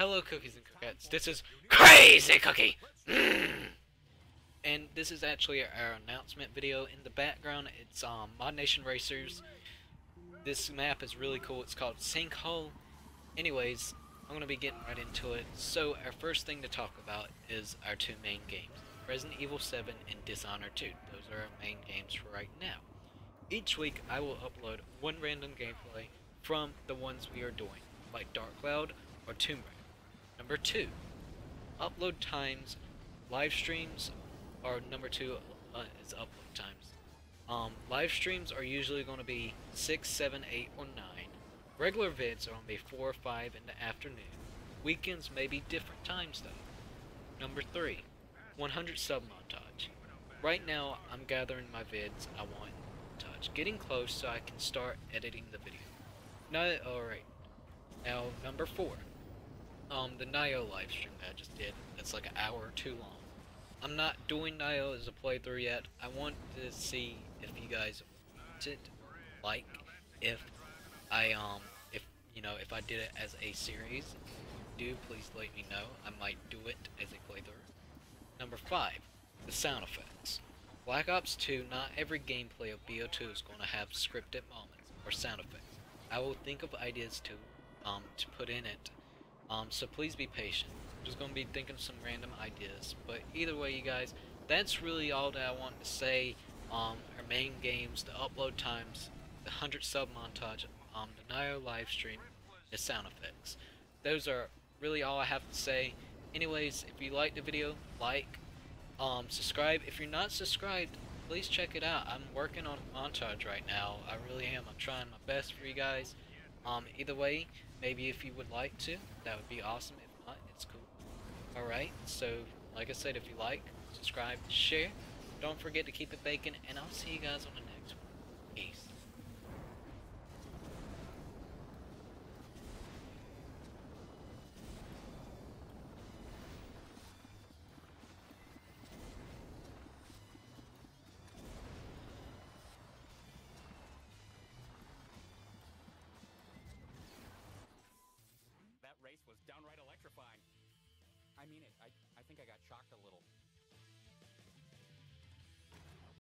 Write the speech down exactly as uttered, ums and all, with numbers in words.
Hello, cookies and cookettes. This is Crazy Cookie! Mm. And this is actually our announcement video. In the background, it's um, Mod Nation Racers. This map is really cool. It's called Sinkhole. Anyways, I'm going to be getting right into it. So, our first thing to talk about is our two main games. Resident Evil seven and Dishonored two. Those are our main games for right now. Each week, I will upload one random gameplay from the ones we are doing, like Dark Cloud or Tomb Raider. Number two, upload times, live streams, or number two uh, is upload times. Um, live streams are usually going to be six, seven, eight, or nine. Regular vids are going to be four or five in the afternoon. Weekends may be different times though. Number three, one hundred sub montage. Right now I'm gathering my vids I want in montage. Getting close so I can start editing the video. No, alright. Now, number four. Um, the Nioh live stream that I just did. That's like an hour or two long. I'm not doing Nioh as a playthrough yet. I want to see if you guys want it. Like, if I, um, if, you know, if I did it as a series, if you do, please let me know. I might do it as a playthrough. Number five. The sound effects. Black Ops two, not every gameplay of B O two is going to have scripted moments or sound effects. I will think of ideas to um, to put in it, um, so please be patient. I'm just going to be thinking of some random ideas, but either way, you guys, that's really all that I want to say. Um, our main games, the upload times, the one hundred sub montage, um, the Nioh live stream, the sound effects. Those are really all I have to say. Anyways, if you liked the video, like, um, subscribe. If you're not subscribed, please check it out. I'm working on a montage right now. I really am. I'm trying my best for you guys. Um, either way, maybe if you would like to, that would be awesome. If not, it's cool. Alright, so like I said, if you like, subscribe, share. Don't forget to keep it baking, and I'll see you guys on the next one. Peace. Was downright electrifying. I mean it. I, I think I got shocked a little.